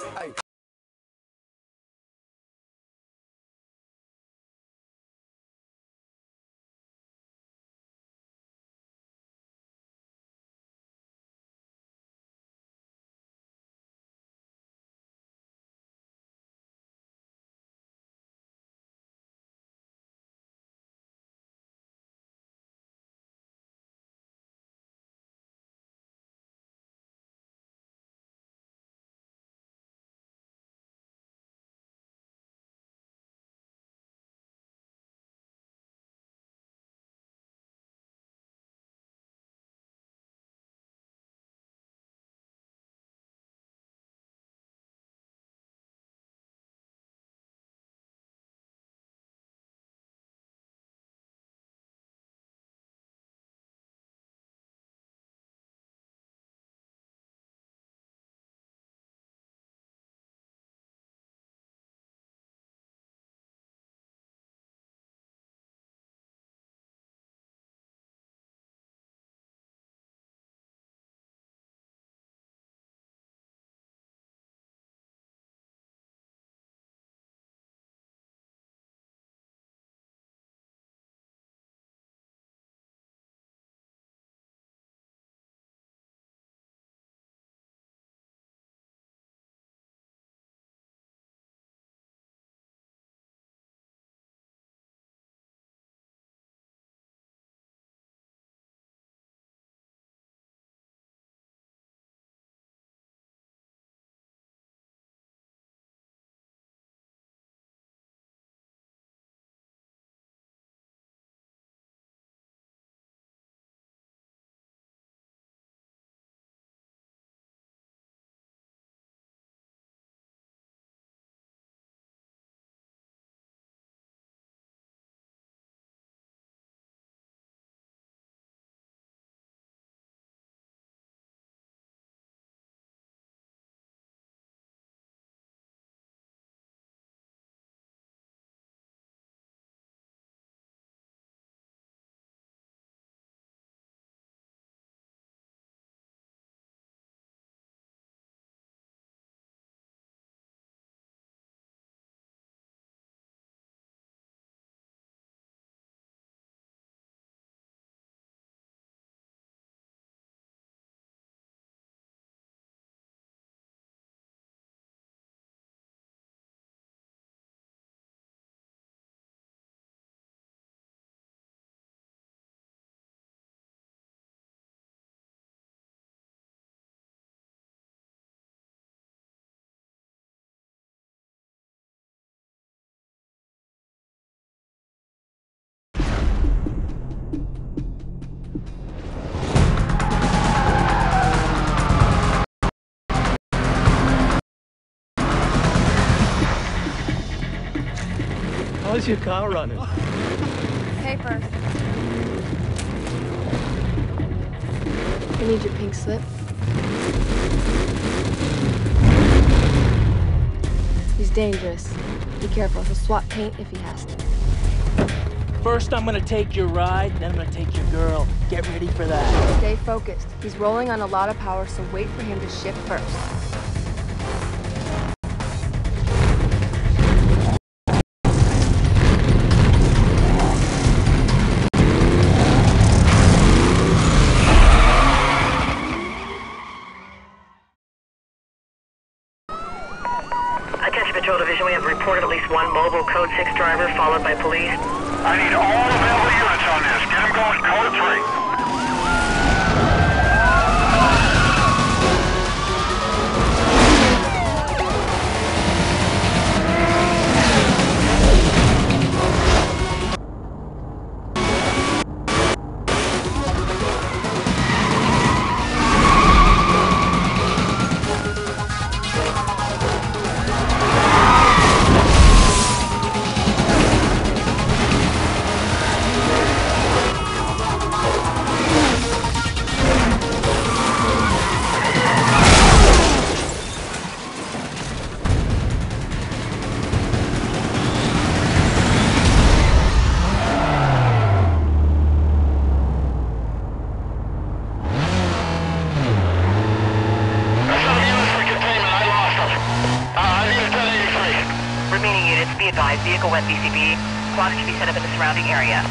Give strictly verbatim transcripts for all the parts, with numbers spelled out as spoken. Hey. How's your car running? Papers. I need your pink slip. He's dangerous. Be careful, he'll swap paint if he has to. First I'm gonna take your ride, then I'm gonna take your girl. Get ready for that. Stay focused. He's rolling on a lot of power, so wait for him to shift first. Code six driver, followed by police. I need all available units on this. Get them going, code three. advised, vehicle went B C B. Clocks can be set up in the surrounding area.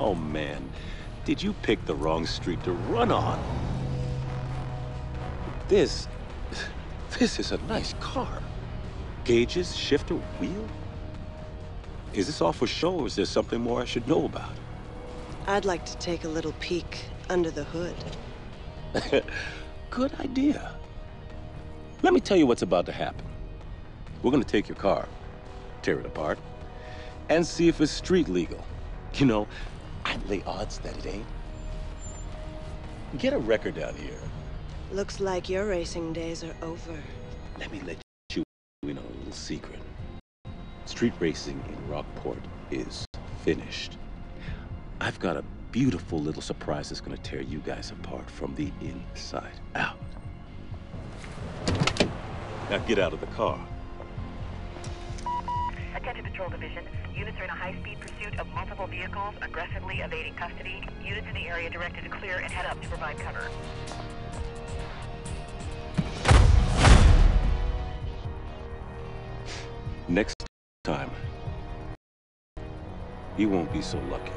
Oh man, did you pick the wrong street to run on? This, this is a nice car. Gauges, shifter, wheel. Is this all for show or is there something more I should know about? I'd like to take a little peek under the hood. Good idea. Let me tell you what's about to happen. We're gonna take your car, tear it apart, and see if it's street legal. You know, I'd lay odds that it ain't. Get a record out here. Looks like your racing days are over. Let me let you in on a little secret. Street racing in Rockport is finished. I've got a beautiful little surprise that's gonna tear you guys apart from the inside out. Now get out of the car. Attention Patrol Division. Units are in a high-speed pursuit of multiple vehicles, aggressively evading custody. Units in the area directed to clear and head up to provide cover. Next time, you won't be so lucky.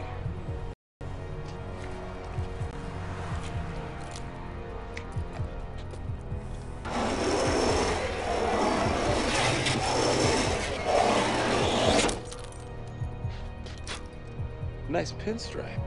Nice pinstripe.